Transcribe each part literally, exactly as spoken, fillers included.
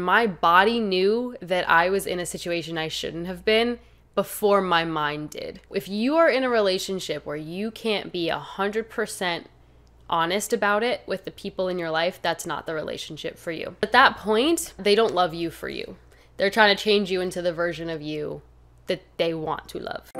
My body knew that I was in a situation I shouldn't have been before my mind did. If you are in a relationship where you can't be one hundred percent honest about it with the people in your life, that's not the relationship for you. At that point, they don't love you for you. They're trying to change you into the version of you that they want to love.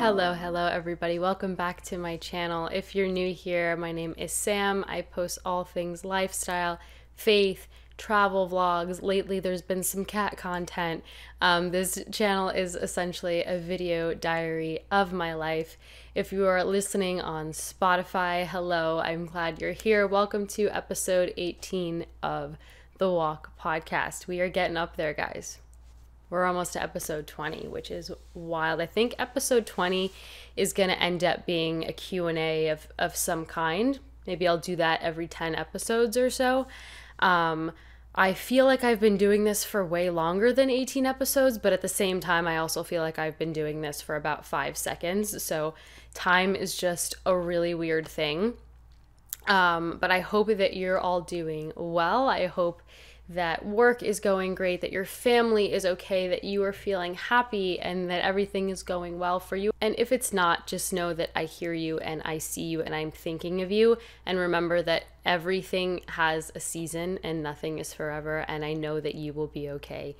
Hello, hello everybody. Welcome back to my channel. If you're new here, my name is Sam. I post all things lifestyle, faith, travel vlogs. Lately, there's been some cat content. Um, this channel is essentially a video diary of my life. If you are listening on Spotify, hello, I'm glad you're here. Welcome to episode eighteen of The Walk Podcast. We are getting up there, guys. We're almost to episode twenty, which is wild. I think episode twenty is going to end up being a Q and A of, of some kind. Maybe I'll do that every ten episodes or so. Um, I feel like I've been doing this for way longer than eighteen episodes, but at the same time, I also feel like I've been doing this for about five seconds. So time is just a really weird thing. Um, but I hope that you're all doing well. I hope that work is going great, that your family is okay, that you are feeling happy, and that everything is going well for you. And if it's not, just know that I hear you and I see you and I'm thinking of you. And remember that everything has a season and nothing is forever. And I know that you will be okay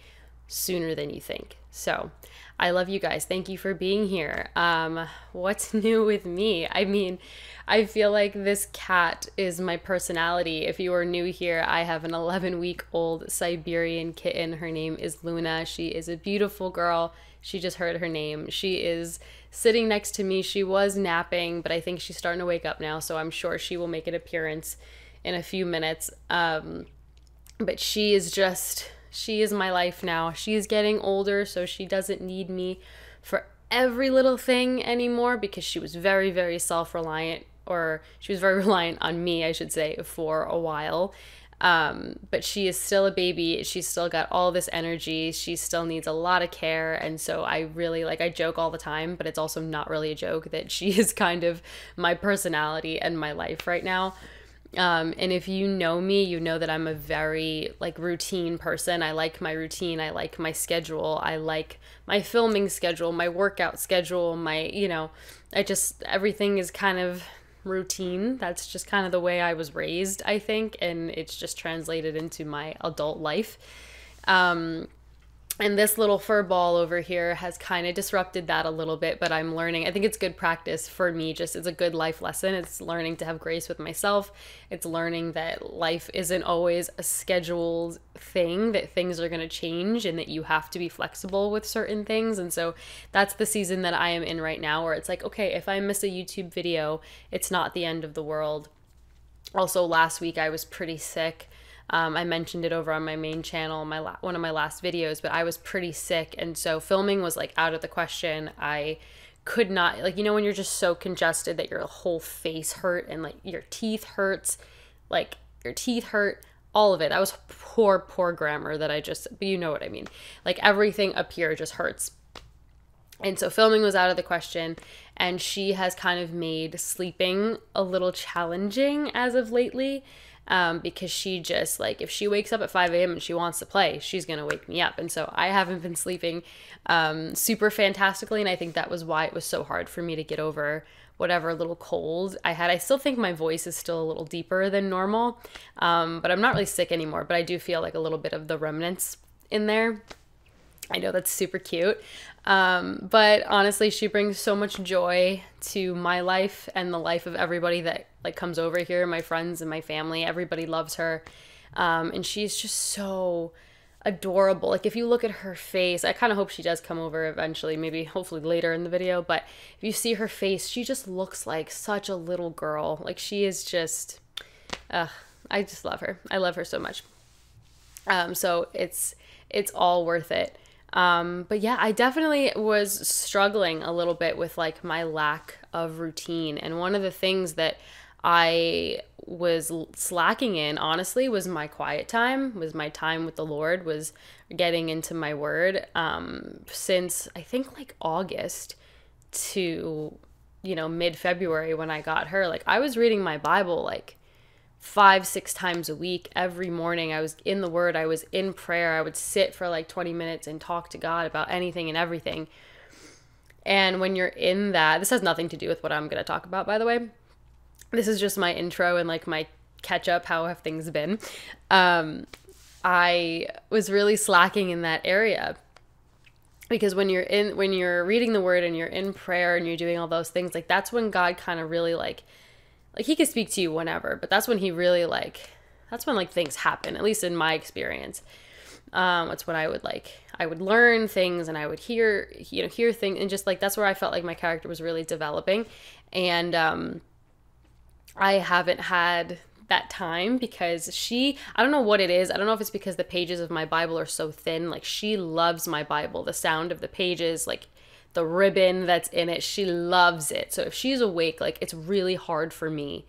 sooner than you think. So I love you guys. Thank you for being here. Um, what's new with me? I mean, I feel like this cat is my personality. If you are new here, I have an eleven week old Siberian kitten. Her name is Luna. She is a beautiful girl. She just heard her name. She is sitting next to me. She was napping, but I think she's starting to wake up now. So I'm sure she will make an appearance in a few minutes. Um, but she is just, she is my life now. She is getting older, so she doesn't need me for every little thing anymore because she was very, very self-reliant. Or she was very reliant on me, I should say, for a while. Um, but she is still a baby. She's still got all this energy. She still needs a lot of care. And so I really, like, I joke all the time, but it's also not really a joke that she is kind of my personality and my life right now. Um, and if you know me, you know that I'm a very, like, routine person. I like my routine. I like my schedule. I like my filming schedule, my workout schedule, my, you know, I just, everything is kind of routine. That's just kind of the way I was raised, I think, and it's just translated into my adult life. Um, and this little fur ball over here has kind of disrupted that a little bit, but I'm learning. I think it's good practice for me. Just it's a good life lesson. It's learning to have grace with myself. It's learning that life isn't always a scheduled thing, that things are going to change and that you have to be flexible with certain things. And so that's the season that I am in right now, where it's like, okay, if I miss a YouTube video, it's not the end of the world. Also, last week I was pretty sick. Um, I mentioned it over on my main channel, my la one of my last videos, but I was pretty sick. And so filming was, like, out of the question. I could not, like, you know, when you're just so congested that your whole face hurt and, like, your teeth hurts, like your teeth hurt, all of it. That was poor, poor grammar that I just, but you know what I mean? Like, everything up here just hurts. And so filming was out of the question, and she has kind of made sleeping a little challenging as of lately. Um, because she just, like, if she wakes up at five A M and she wants to play, she's going to wake me up. And so I haven't been sleeping um, super fantastically. And I think that was why it was so hard for me to get over whatever little cold I had. I still think my voice is still a little deeper than normal, um, but I'm not really sick anymore. But I do feel like a little bit of the remnants in there. I know that's super cute. Um, but honestly, she brings so much joy to my life and the life of everybody that, like, comes over here, my friends and my family. Everybody loves her. Um, and she's just so adorable. Like, if you look at her face, I kind of hope she does come over eventually, maybe hopefully later in the video. But if you see her face, she just looks like such a little girl. Like, she is just, uh, I just love her. I love her so much. Um, so it's, it's all worth it. Um, but yeah, I definitely was struggling a little bit with, like, my lack of routine. And one of the things that I was slacking in, honestly, was my quiet time, was my time with the Lord, was getting into my word, um, since I think, like, August to you know, mid-February when I got her, like, I was reading my Bible like five, six times a week. Every morning I was in the Word. I was in prayer. I would sit for like twenty minutes and talk to God about anything and everything. And when you're in that, this has nothing to do with what I'm going to talk about, by the way. This is just my intro and like my catch up. How have things been? Um, I was really slacking in that area, because when you're in, when you're reading the Word and you're in prayer and you're doing all those things, like, that's when God kind of really like, like he could speak to you whenever, but that's when he really like, that's when like things happen, at least in my experience. Um, that's when I would like, I would learn things and I would hear, you know, hear things, and just like, that's where I felt like my character was really developing. And, um, I haven't had that time because she, I don't know what it is. I don't know if it's because the pages of my Bible are so thin. Like, she loves my Bible, the sound of the pages, like the ribbon that's in it. She loves it. So if she's awake, like, it's really hard for me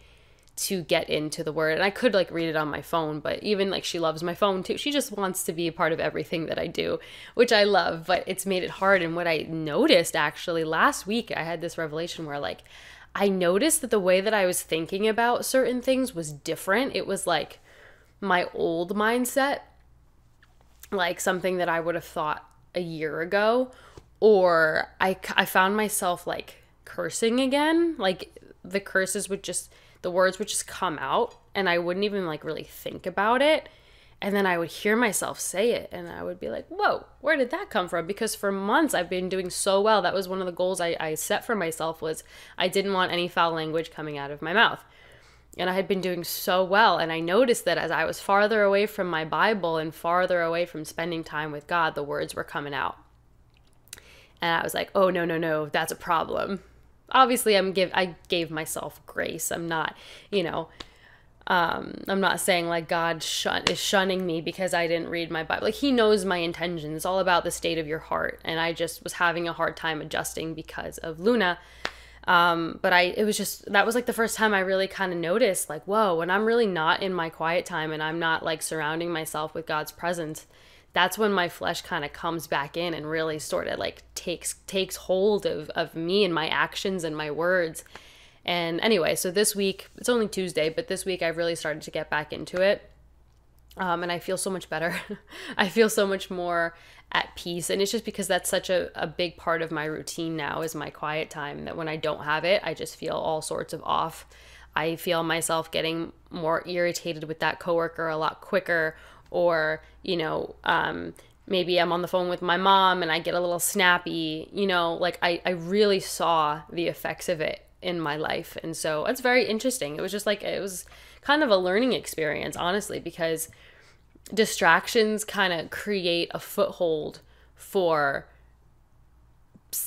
to get into the Word. And I could like read it on my phone, but even like, she loves my phone too. She just wants to be a part of everything that I do, which I love, but it's made it hard. And what I noticed actually last week, I had this revelation where like, I noticed that the way that I was thinking about certain things was different. It was like my old mindset, like something that I would have thought a year ago, or I, I found myself like cursing again. Like the curses would just, the words would just come out and I wouldn't even like really think about it. And then I would hear myself say it and I would be like, whoa, where did that come from? Because for months I've been doing so well. That was one of the goals I, I set for myself, was I didn't want any foul language coming out of my mouth. And I had been doing so well. And I noticed that as I was farther away from my Bible and farther away from spending time with God, the words were coming out. And I was like, oh, no, no, no, that's a problem. Obviously, I'm give, I gave myself grace. I'm not, you know... Um, I'm not saying like God shun is shunning me because I didn't read my Bible. Like, he knows my intentions. It's all about the state of your heart. And I just was having a hard time adjusting because of Luna. Um, but I, it was just, that was like the first time I really kind of noticed like, whoa, when I'm really not in my quiet time and I'm not like surrounding myself with God's presence, that's when my flesh kind of comes back in and really sort of like takes, takes hold of, of me and my actions and my words. And anyway, so this week, it's only Tuesday, but this week I've really started to get back into it. Um, and I feel so much better. I feel so much more at peace. And it's just because that's such a, a big part of my routine now, is my quiet time, that when I don't have it, I just feel all sorts of off. I feel myself getting more irritated with that coworker a lot quicker, or, you know, um, maybe I'm on the phone with my mom and I get a little snappy, you know, like I, I really saw the effects of it in my life. And so it's very interesting. It was just like, it was kind of a learning experience, honestly, because distractions kind of create a foothold for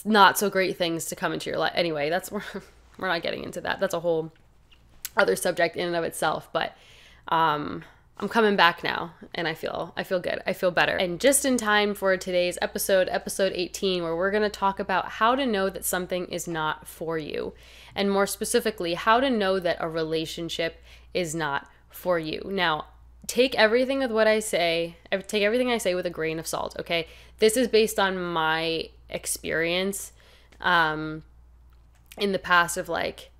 not so great things to come into your life. Anyway, that's we're, we're not getting into that. That's a whole other subject in and of itself. But um, I'm coming back now and I feel, I feel good. I feel better. And just in time for today's episode, episode eighteen, where we're going to talk about how to know that something is not for you. And more specifically, how to know that a relationship is not for you. Now, take everything with what I say, take everything I say with a grain of salt, okay? This is based on my experience um, in the past of like,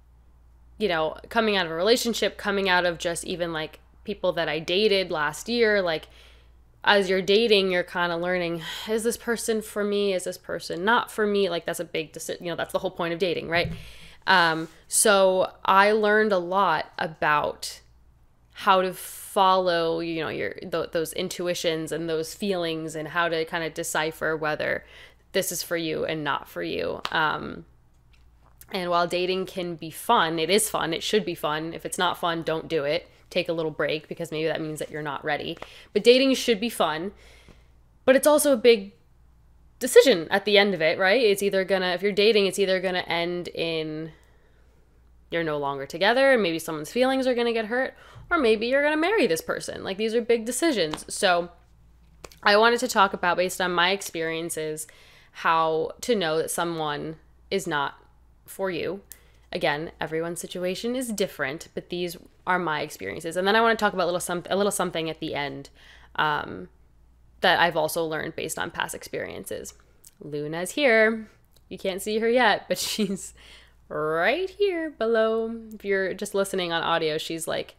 you know, coming out of a relationship, coming out of just even like people that I dated last year. Like, as you're dating, you're kind of learning, is this person for me? Is this person not for me? Like, that's a big decision. You know, that's the whole point of dating, right? Um, so I learned a lot about how to follow, you know, your th those intuitions and those feelings, and how to kind of decipher whether this is for you and not for you. Um, and while dating can be fun, it is fun. It should be fun. If it's not fun, don't do it. Take a little break, because maybe that means that you're not ready. But dating should be fun, but it's also a big decision at the end of it, right? It's either gonna, if you're dating, it's either gonna end in you're no longer together, and maybe someone's feelings are gonna get hurt, or maybe you're gonna marry this person. Like, these are big decisions. So I wanted to talk about, based on my experiences, how to know that someone is not for you. Again, everyone's situation is different, but these are my experiences. And then I want to talk about a little, some, a little something at the end um, that I've also learned based on past experiences. Luna's here. You can't see her yet, but she's right here below. If you're just listening on audio, she's like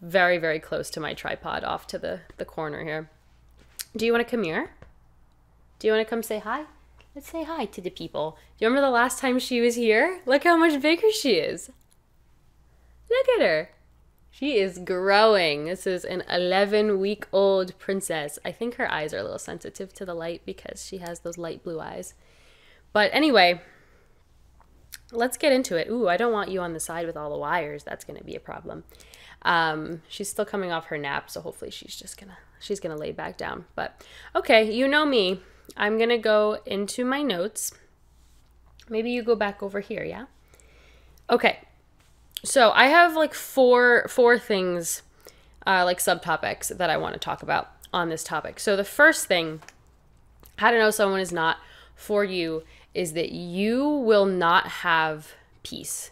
very, very close to my tripod, off to the, the corner here. Do you want to come here? Do you want to come say hi? Let's say hi to the people. Do you remember the last time she was here? Look how much bigger she is. Look at her. She is growing. This is an eleven-week-old princess. I think her eyes are a little sensitive to the light because she has those light blue eyes. But anyway, let's get into it. Ooh, I don't want you on the side with all the wires. That's going to be a problem. Um, she's still coming off her nap, so hopefully she's just gonna she's gonna lay back down. But okay, you know me. I'm gonna go into my notes. Maybe you go back over here, yeah? Okay. So I have like four four things, uh, like subtopics that I want to talk about on this topic. So the first thing, how to know someone is not for you, is that you will not have peace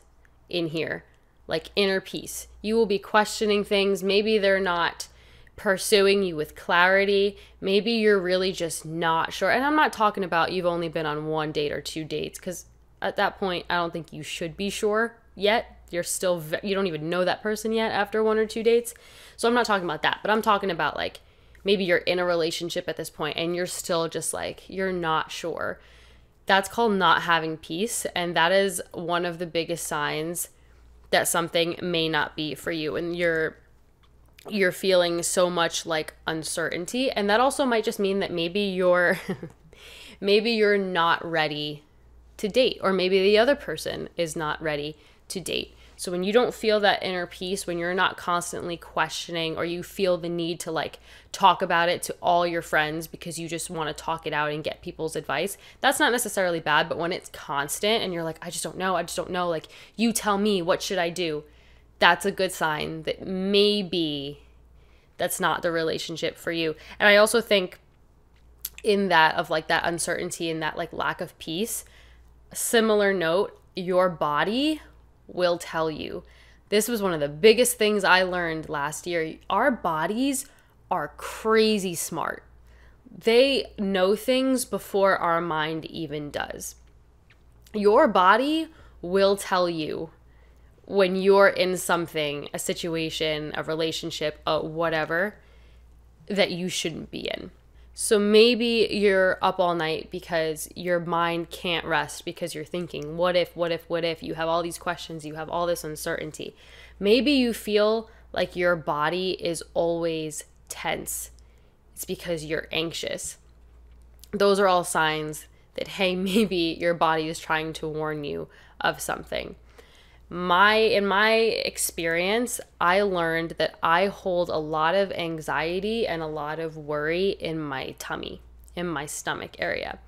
in here, like inner peace. You will be questioning things. Maybe they're not pursuing you with clarity. Maybe you're really just not sure. And I'm not talking about you've only been on one date or two dates, because at that point, I don't think you should be sure yet. You're still, you don't even know that person yet after one or two dates. So I'm not talking about that, but I'm talking about like, maybe you're in a relationship at this point and you're still just like, you're not sure. That's called not having peace. And that is one of the biggest signs that something may not be for you. And you're, you're feeling so much like uncertainty. And that also might just mean that maybe you're, maybe you're not ready to date, or maybe the other person is not ready to date. So when you don't feel that inner peace, when you're not constantly questioning, or you feel the need to like talk about it to all your friends because you just want to talk it out and get people's advice, that's not necessarily bad. But when it's constant and you're like, I just don't know, I just don't know, like you tell me, what should I do? That's a good sign that maybe that's not the relationship for you. And I also think in that of like that uncertainty and that like lack of peace, similar note, your body will tell you. This was one of the biggest things I learned last year. Our bodies are crazy smart. They know things before our mind even does. Your body will tell you when you're in something, a situation, a relationship, a whatever, that you shouldn't be in. So maybe you're up all night because your mind can't rest because you're thinking, what if, what if, what if? You have all these questions, you have all this uncertainty. Maybe you feel like your body is always tense. It's because you're anxious. Those are all signs that, hey, maybe your body is trying to warn you of something. My, in my experience, I learned that I hold a lot of anxiety and a lot of worry in my tummy, in my stomach area.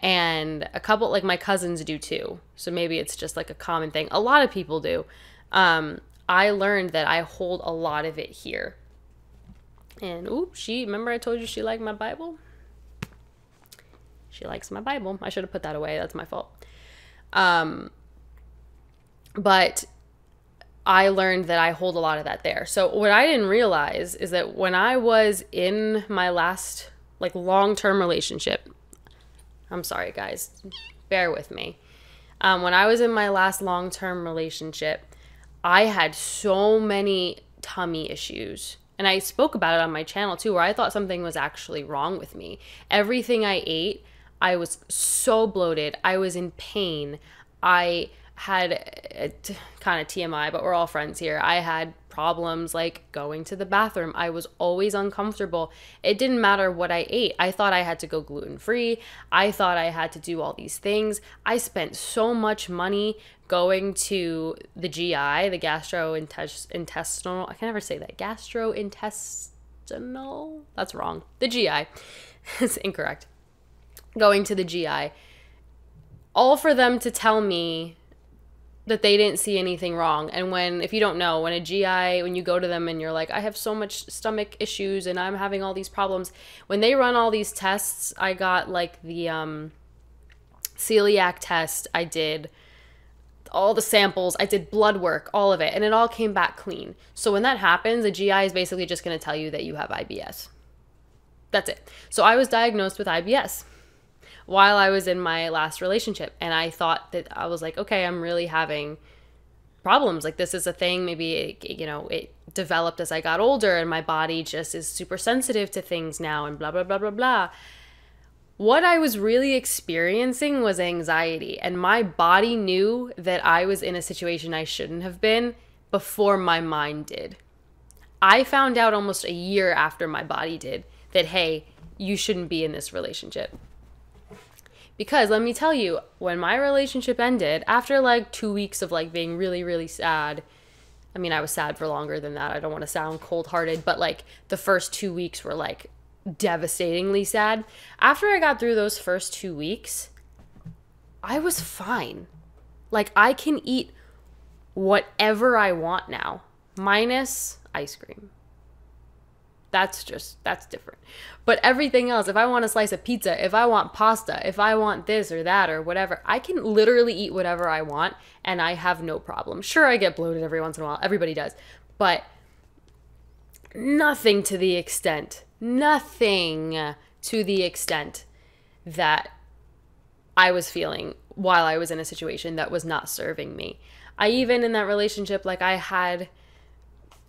And a couple, like my cousins do too. So maybe it's just like a common thing. A lot of people do. Um, I learned that I hold a lot of it here. And ooh, she, remember I told you she liked my Bible? She likes my Bible. I should have put that away. That's my fault. Um... But I learned that I hold a lot of that there. So what I didn't realize is that when I was in my last like long-term relationship, I'm sorry guys, bear with me. Um, when I was in my last long-term relationship, I had so many tummy issues. And I spoke about it on my channel too, where I thought something was actually wrong with me. Everything I ate, I was so bloated. I was in pain. I... had kind of T M I, but we're all friends here. I had problems like going to the bathroom. I was always uncomfortable. It didn't matter what I ate. I thought I had to go gluten-free. I thought I had to do all these things. I spent so much money going to the G I, the gastrointestinal, I can never say that, gastrointestinal, that's wrong. The G I, it's incorrect. Going to the G I, all for them to tell me that they didn't see anything wrong. And when, if you don't know, when a G I, when you go to them and you're like, I have so much stomach issues and I'm having all these problems, when they run all these tests, I got like the um, celiac test, I did all the samples, I did blood work, all of it, and it all came back clean. So when that happens, a G I is basically just gonna tell you that you have I B S. That's it. So I was diagnosed with I B S. while I was in my last relationship. And I thought that I was like, okay, I'm really having problems. Like, this is a thing. Maybe, it, you know, it developed as I got older and my body just is super sensitive to things now and blah, blah, blah, blah, blah. What I was really experiencing was anxiety, and my body knew that I was in a situation I shouldn't have been before my mind did. I found out almost a year after my body did that, hey, you shouldn't be in this relationship. Because let me tell you, when my relationship ended, after like two weeks of like being really, really sad, I mean, I was sad for longer than that. I don't want to sound cold-hearted, but like the first two weeks were like devastatingly sad. After I got through those first two weeks, I was fine. Like, I can eat whatever I want now, minus ice cream. That's just, that's different. But everything else, if I want a slice of pizza, if I want pasta, if I want this or that or whatever, I can literally eat whatever I want and I have no problem. Sure, I get bloated every once in a while. Everybody does. But nothing to the extent, nothing to the extent that I was feeling while I was in a situation that was not serving me. I even in that relationship, like I had...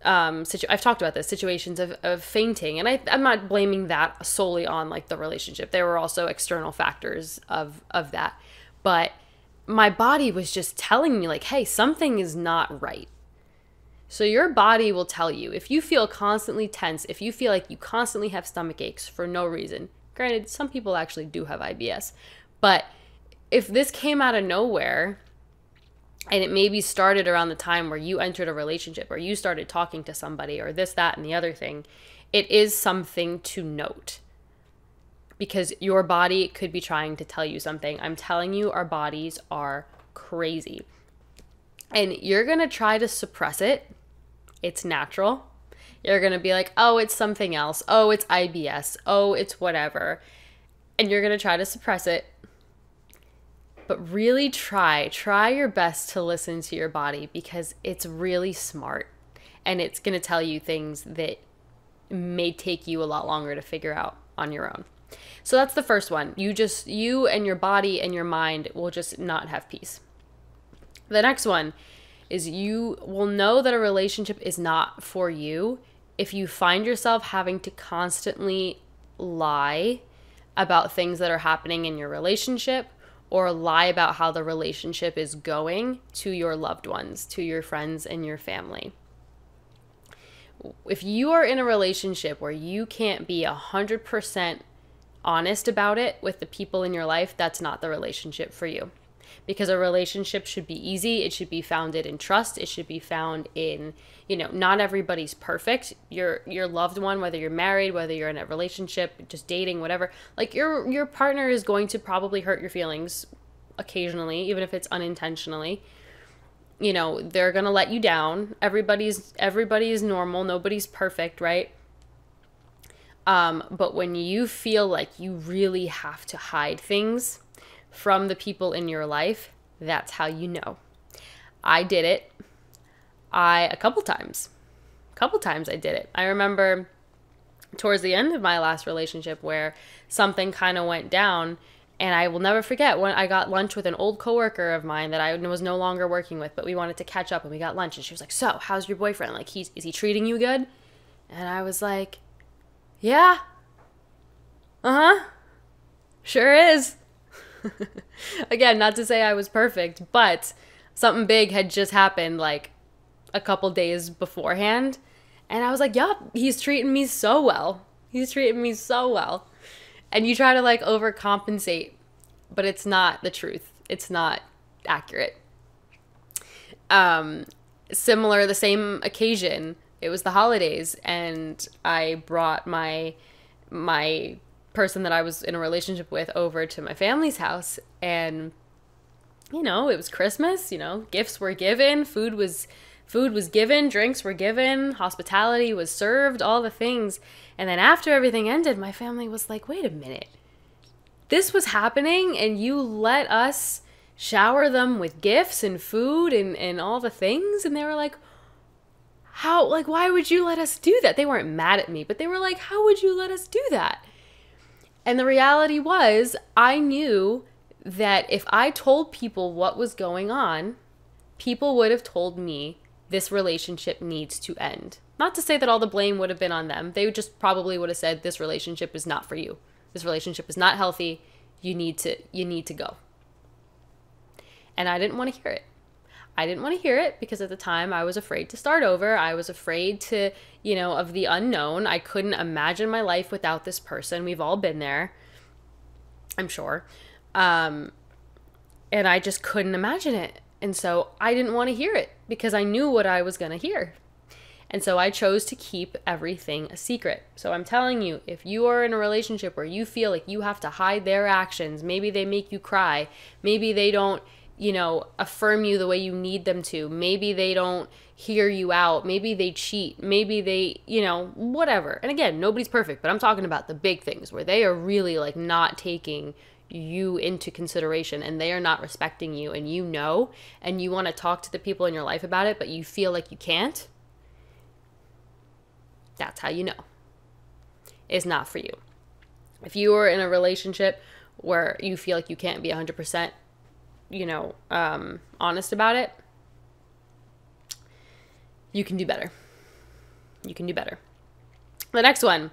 Um, situ- I've talked about this, situations of, of fainting. And I, I'm not blaming that solely on like the relationship. There were also external factors of, of that. But my body was just telling me like, hey, something is not right. So your body will tell you, if you feel constantly tense, if you feel like you constantly have stomach aches for no reason, granted, some people actually do have I B S, but if this came out of nowhere, and it maybe started around the time where you entered a relationship or you started talking to somebody or this, that, and the other thing, it is something to note because your body could be trying to tell you something. I'm telling you, our bodies are crazy and you're going to try to suppress it. It's natural. You're going to be like, oh, it's something else. Oh, it's I B S. Oh, it's whatever. And you're going to try to suppress it. But really try, try your best to listen to your body because it's really smart and it's going to tell you things that may take you a lot longer to figure out on your own. So that's the first one. You just, you and your body and your mind will just not have peace. The next one is you will know that a relationship is not for you if you find yourself having to constantly lie about things that are happening in your relationship, or lie about how the relationship is going to your loved ones, to your friends and your family. If you are in a relationship where you can't be one hundred percent honest about it with the people in your life, that's not the relationship for you. Because a relationship should be easy, it should be founded in trust, it should be found in, you know, not everybody's perfect. Your your loved one, whether you're married, whether you're in a relationship, just dating, whatever, like your your partner is going to probably hurt your feelings occasionally, even if it's unintentionally. You know, they're going to let you down. Everybody's everybody is normal, nobody's perfect, right? Um, but when you feel like you really have to hide things from the people in your life, that's how you know. I did it. I, a couple times, a couple times I did it. I remember towards the end of my last relationship where something kind of went down, and I will never forget when I got lunch with an old coworker of mine that I was no longer working with, but we wanted to catch up and we got lunch, and she was like, so how's your boyfriend? Like, he's, is he treating you good? And I was like, yeah, uh-huh, sure is. Again, not to say I was perfect, but something big had just happened like a couple days beforehand. And I was like, yup, he's treating me so well. He's treating me so well. And you try to like overcompensate, but it's not the truth. It's not accurate. Um, similar, the same occasion, it was the holidays and I brought my, my, person that I was in a relationship with over to my family's house, and you know, it was Christmas, you know, gifts were given, food was food was given, drinks were given, hospitality was served, all the things. And then after everything ended, my family was like, wait a minute, this was happening and you let us shower them with gifts and food and and all the things? And they were like, how, like, why would you let us do that? They weren't mad at me, but they were like, how would you let us do that? And the reality was, I knew that if I told people what was going on, people would have told me this relationship needs to end. Not to say that all the blame would have been on them. They just probably would have said, this relationship is not for you. This relationship is not healthy. You need to, you need to go. And I didn't want to hear it. I didn't want to hear it because at the time I was afraid to start over. I was afraid to, you know, of the unknown. I couldn't imagine my life without this person. We've all been there, I'm sure. Um, and I just couldn't imagine it. And so I didn't want to hear it because I knew what I was going to hear. And so I chose to keep everything a secret. So I'm telling you, if you are in a relationship where you feel like you have to hide their actions, maybe they make you cry, maybe they don't, you know, affirm you the way you need them to, maybe they don't hear you out, maybe they cheat, maybe they, you know, whatever. And again, nobody's perfect, but I'm talking about the big things where they are really like not taking you into consideration and they are not respecting you and you know, and you want to talk to the people in your life about it, but you feel like you can't. That's how you know it's not for you. If you are in a relationship where you feel like you can't be one hundred percent, you know, um, honest about it, you can do better. You can do better. The next one,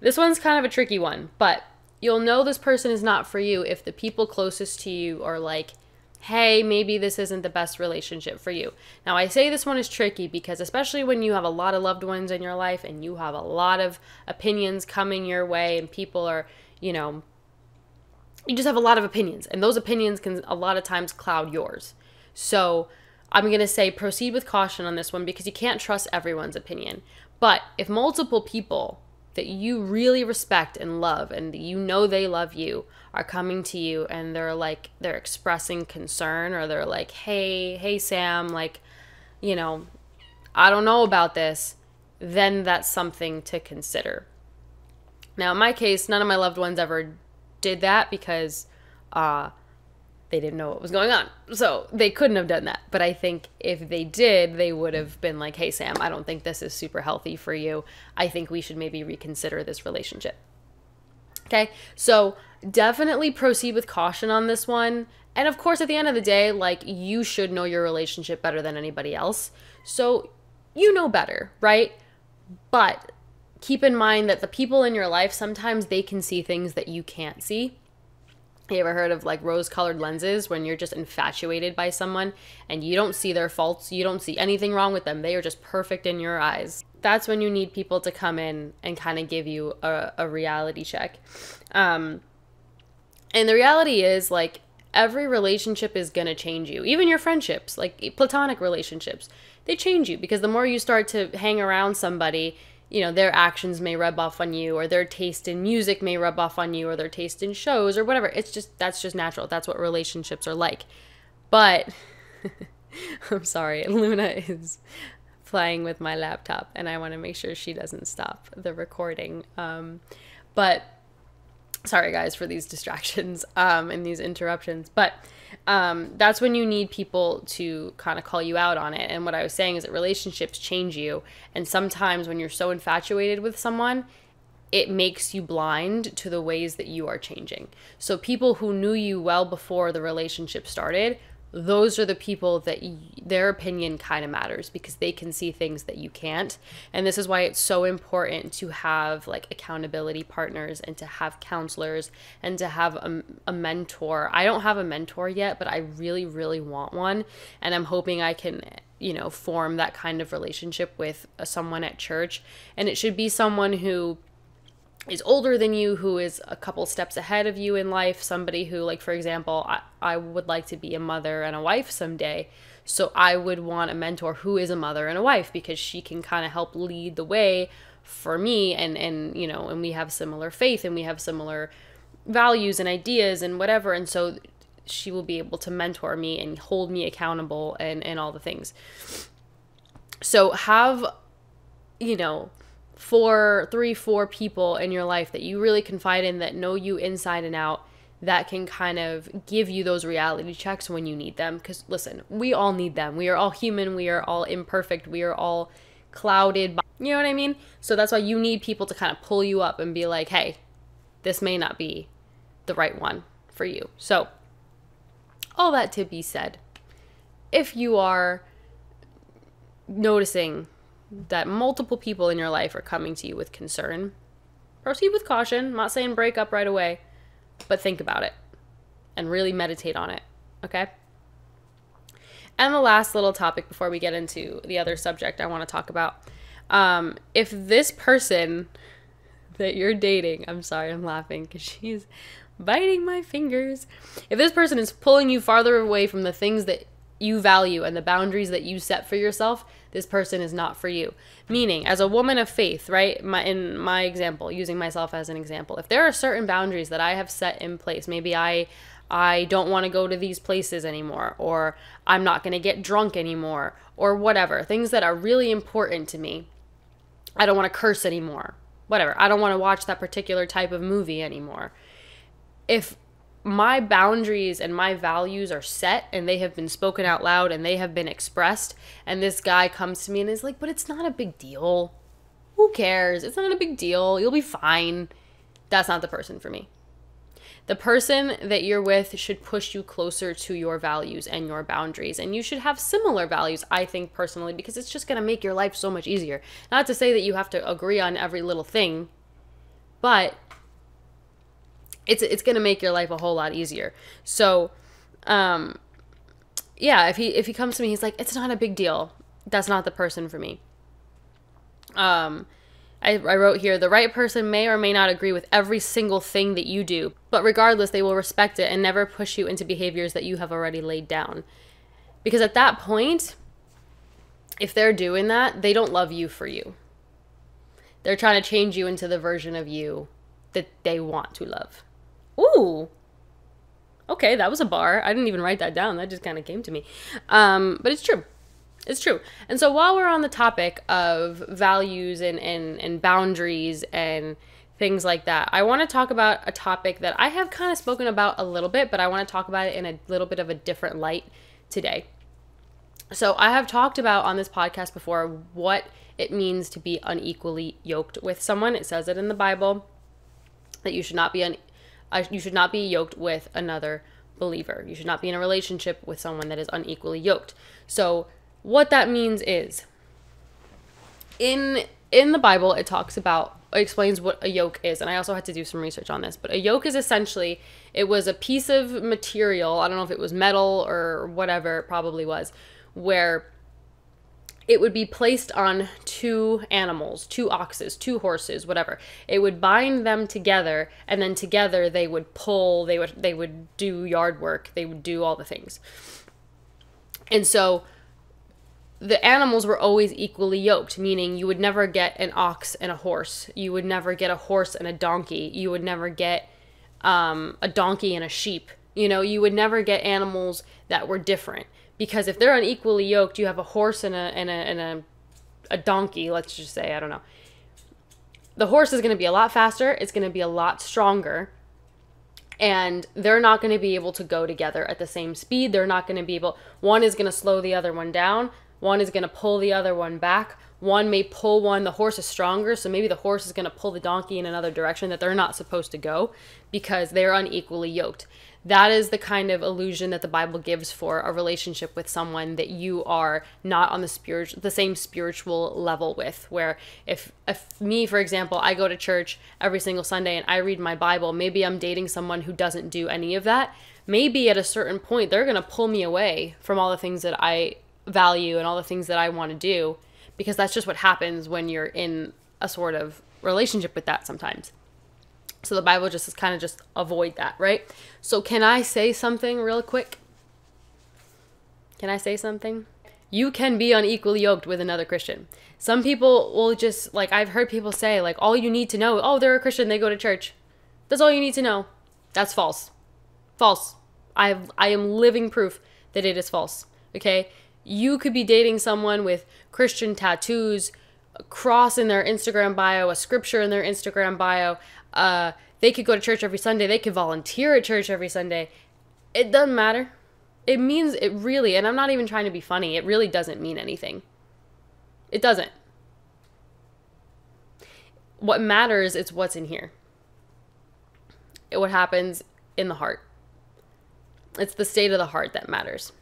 this one's kind of a tricky one, but you'll know this person is not for you if the people closest to you are like, hey, maybe this isn't the best relationship for you. Now, I say this one is tricky because especially when you have a lot of loved ones in your life and you have a lot of opinions coming your way and people are, you know, you just have a lot of opinions and those opinions can a lot of times cloud yours. So I'm going to say proceed with caution on this one because you can't trust everyone's opinion. But if multiple people that you really respect and love and you know they love you are coming to you and they're like, they're expressing concern or they're like, hey, hey, Sam, like, you know, I don't know about this, then that's something to consider. Now, in my case, none of my loved ones ever did that because uh, they didn't know what was going on. So they couldn't have done that. But I think if they did, they would have been like, hey, Sam, I don't think this is super healthy for you. I think we should maybe reconsider this relationship. Okay, so definitely proceed with caution on this one. And of course, at the end of the day, like you should know your relationship better than anybody else. So you know better, right? But keep in mind that the people in your life, sometimes they can see things that you can't see. You ever heard of like rose-colored lenses when you're just infatuated by someone and you don't see their faults, you don't see anything wrong with them, they are just perfect in your eyes. That's when you need people to come in and kind of give you a, a reality check. Um, and the reality is like every relationship is going to change you. Even your friendships, like platonic relationships, they change you because the more you start to hang around somebody, you know, their actions may rub off on you or their taste in music may rub off on you or their taste in shows or whatever. It's just, that's just natural. That's what relationships are like. But I'm sorry, Luna is playing with my laptop and I want to make sure she doesn't stop the recording. Um, but sorry guys for these distractions um, and these interruptions. But um, that's when you need people to kind of call you out on it. And what I was saying is that relationships change you. And sometimes when you're so infatuated with someone, it makes you blind to the ways that you are changing. So people who knew you well before the relationship started, those are the people that you, their opinion kind of matters because they can see things that you can't. And this is why it's so important to have like accountability partners and to have counselors and to have a, a mentor. I don't have a mentor yet, but I really, really want one. And I'm hoping I can, you know, form that kind of relationship with someone at church. And it should be someone who is older than you, who is a couple steps ahead of you in life, somebody who, like, for example, I, I would like to be a mother and a wife someday. So I would want a mentor who is a mother and a wife because she can kind of help lead the way for me. And, and, you know, and we have similar faith and we have similar values and ideas and whatever. And so she will be able to mentor me and hold me accountable and, and all the things. So have, you know, four, three, four people in your life that you really confide in, that know you inside and out, that can kind of give you those reality checks when you need them. Because listen, we all need them. We are all human. We are all imperfect. We are all clouded by, you know what I mean? So that's why you need people to kind of pull you up and be like, hey, this may not be the right one for you. So all that to be said, if you are noticing that multiple people in your life are coming to you with concern, proceed with caution. I'm not saying break up right away, but think about it and really meditate on it, okay? And the last little topic before we get into the other subject I want to talk about. Um, if this person that you're dating, I'm sorry, I'm laughing because she's biting my fingers. If this person is pulling you farther away from the things that you value and the boundaries that you set for yourself, this person is not for you. Meaning, as a woman of faith, right? My, in my example, using myself as an example, if there are certain boundaries that I have set in place, maybe I, I don't want to go to these places anymore, or I'm not going to get drunk anymore, or whatever, things that are really important to me. I don't want to curse anymore, whatever. I don't want to watch that particular type of movie anymore. If my boundaries and my values are set and they have been spoken out loud and they have been expressed, and this guy comes to me and is like, but it's not a big deal. Who cares? It's not a big deal. You'll be fine. That's not the person for me. The person that you're with should push you closer to your values and your boundaries. And you should have similar values, I think, personally, because it's just going to make your life so much easier. Not to say that you have to agree on every little thing, but it's it's going to make your life a whole lot easier. So, um, yeah, if he if he comes to me, he's like, it's not a big deal. That's not the person for me. Um, I, I wrote here, the right person may or may not agree with every single thing that you do, but regardless, they will respect it and never push you into behaviors that you have already laid down. Because at that point, if they're doing that, they don't love you for you. They're trying to change you into the version of you that they want to love. Ooh. Okay, that was a bar. I didn't even write that down. That just kind of came to me. Um, but it's true. It's true. And so while we're on the topic of values and, and, and boundaries and things like that, I want to talk about a topic that I have kind of spoken about a little bit, but I want to talk about it in a little bit of a different light today. So I have talked about on this podcast before what it means to be unequally yoked with someone. It says it in the Bible that you should not be un- uh, you should not be yoked with another believer. You should not be in a relationship with someone that is unequally yoked. So what that means is, in in the Bible, it talks about, it explains what a yoke is. And I also had to do some research on this. But a yoke is essentially, it was a piece of material, I don't know if it was metal or whatever it probably was, where it would be placed on two animals, two oxes, two horses, whatever. It would bind them together, and then together they would pull, they would they would do yard work, they would do all the things. And so the animals were always equally yoked, meaning you would never get an ox and a horse. You would never get a horse and a donkey. You would never get um, a donkey and a sheep. You know, you would never get animals that were different, because if they're unequally yoked, you have a horse and a and a and a, a donkey. Let's just say, I don't know. The horse is going to be a lot faster. It's going to be a lot stronger. And they're not going to be able to go together at the same speed. They're not going to be able. One is going to slow the other one down. One is going to pull the other one back. One may pull one. The horse is stronger, so maybe the horse is going to pull the donkey in another direction that they're not supposed to go because they're unequally yoked. That is the kind of illusion that the Bible gives for a relationship with someone that you are not on the spiritual, the same spiritual level with, where if, if me, for example, I go to church every single Sunday and I read my Bible, maybe I'm dating someone who doesn't do any of that. Maybe at a certain point, they're going to pull me away from all the things that I value and all the things that I want to do, because that's just what happens when you're in a sort of relationship with that sometimes. So the Bible just is kind of just avoid that, right? So can I say something real quick? Can I say something? You can be unequally yoked with another Christian. Some people will just, like, I've heard people say, like, all you need to know, oh, they're a Christian, they go to church. That's all you need to know. That's false. False. I have, I am living proof that it is false, okay? You could be dating someone with Christian tattoos, a cross in their Instagram bio, a scripture in their Instagram bio. Uh, they could go to church every Sunday. They could volunteer at church every Sunday. It doesn't matter. It means it really, and I'm not even trying to be funny, it really doesn't mean anything. It doesn't. What matters is what's in here. what happens in the heart. It's the state of the heart that matters.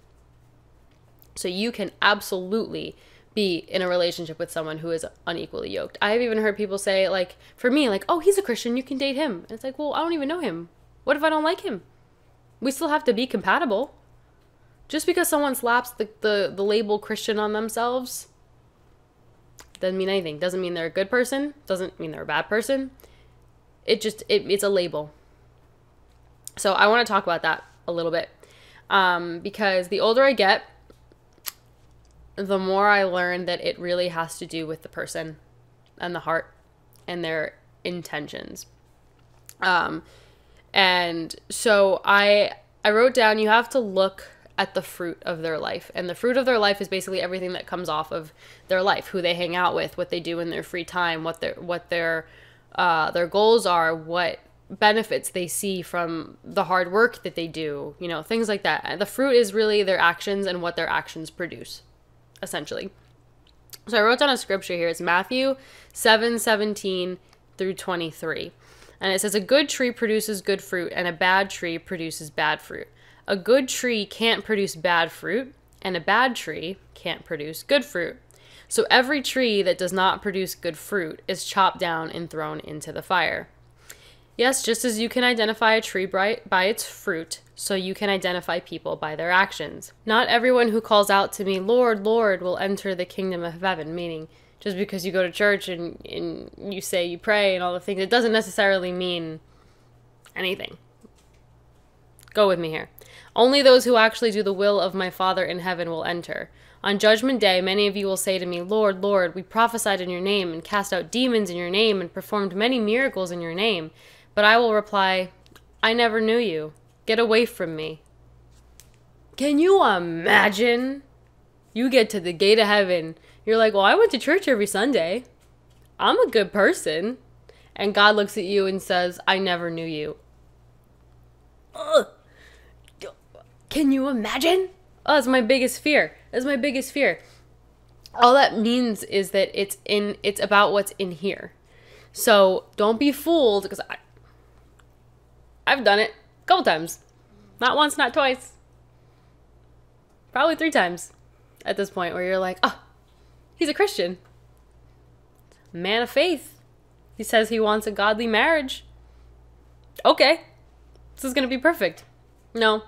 So you can absolutely be in a relationship with someone who is unequally yoked. I've even heard people say, like, for me, like, oh, he's a Christian, you can date him. And it's like, well, I don't even know him. What if I don't like him? We still have to be compatible. Just because someone slaps the, the, the label Christian on themselves doesn't mean anything. Doesn't mean they're a good person. Doesn't mean they're a bad person. It just, it, it's a label. So I want to talk about that a little bit. Um, because the older I get, the more I learn that it really has to do with the person and the heart and their intentions. Um, and so I, I wrote down, you have to look at the fruit of their life. And the fruit of their life is basically everything that comes off of their life, who they hang out with, what they do in their free time, what their, what their, uh, their goals are, what benefits they see from the hard work that they do, you know, things like that. The fruit is really their actions and what their actions produce, essentially. So I wrote down a scripture here. It's Matthew seven seventeen through twenty-three. And it says, a good tree produces good fruit, and a bad tree produces bad fruit. A good tree can't produce bad fruit, and a bad tree can't produce good fruit. So every tree that does not produce good fruit is chopped down and thrown into the fire. Yes, just as you can identify a tree by, by its fruit, so you can identify people by their actions. Not everyone who calls out to me, Lord, Lord, will enter the kingdom of heaven. Meaning, just because you go to church and, and you say you pray and all the things, it doesn't necessarily mean anything. Go with me here. Only those who actually do the will of my Father in heaven will enter. On judgment day, many of you will say to me, Lord, Lord, we prophesied in your name and cast out demons in your name and performed many miracles in your name. But I will reply, I never knew you. Get away from me. Can you imagine? You get to the gate of heaven. You're like, well, I went to church every Sunday. I'm a good person. And God looks at you and says, I never knew you. Ugh. Can you imagine? Oh, that's my biggest fear. That's my biggest fear. All that means is that it's in, it's about what's in here. So don't be fooled, because I, I've done it a couple times. Not once, not twice. Probably three times at this point, where you're like, oh, he's a Christian. Man of faith. He says he wants a godly marriage. Okay. This is going to be perfect. No.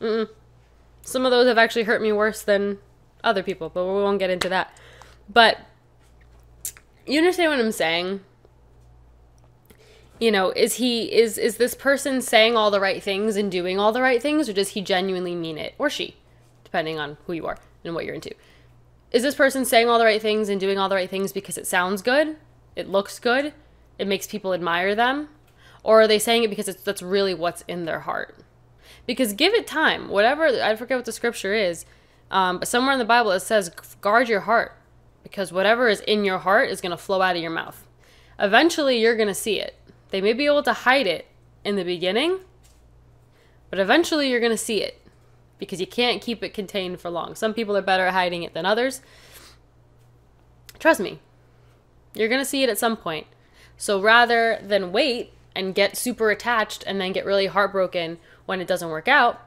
Mm-mm. Some of those have actually hurt me worse than other people, but we won't get into that. But you understand what I'm saying? You know, is he, is, is this person saying all the right things and doing all the right things, or does he genuinely mean it? Or she, depending on who you are and what you're into. Is this person saying all the right things and doing all the right things because it sounds good, it looks good, it makes people admire them? Or are they saying it because it's, that's really what's in their heart? Because give it time. Whatever, I forget what the scripture is, um, but somewhere in the Bible it says, guard your heart, because whatever is in your heart is going to flow out of your mouth. Eventually, you're going to see it. They may be able to hide it in the beginning, but eventually you're going to see it, because you can't keep it contained for long. Some people are better at hiding it than others. Trust me, you're going to see it at some point. So rather than wait and get super attached and then get really heartbroken when it doesn't work out,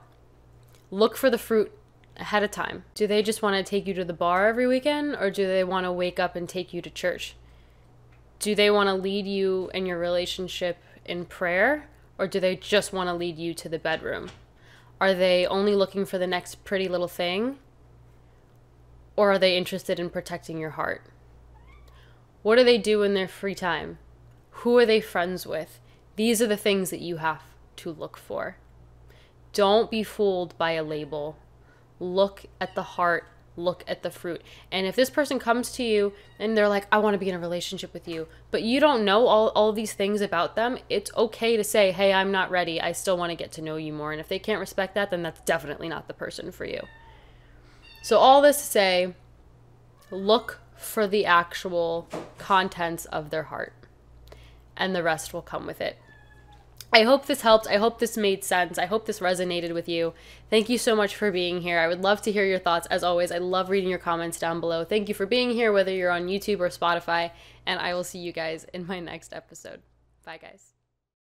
look for the fruit ahead of time. Do they just want to take you to the bar every weekend, or do they want to wake up and take you to church? Do they want to lead you in your relationship in prayer, or do they just want to lead you to the bedroom? Are they only looking for the next pretty little thing, or are they interested in protecting your heart? What do they do in their free time? Who are they friends with? These are the things that you have to look for. Don't be fooled by a label. Look at the heart. Look at the fruit. And if this person comes to you and they're like, I want to be in a relationship with you, but you don't know all, all these things about them, it's okay to say, hey, I'm not ready. I still want to get to know you more. And if they can't respect that, then that's definitely not the person for you. So all this to say, look for the actual contents of their heart, and the rest will come with it. I hope this helped. I hope this made sense. I hope this resonated with you. Thank you so much for being here. I would love to hear your thoughts. As always, I love reading your comments down below. Thank you for being here, whether you're on YouTube or Spotify, and I will see you guys in my next episode. Bye, guys.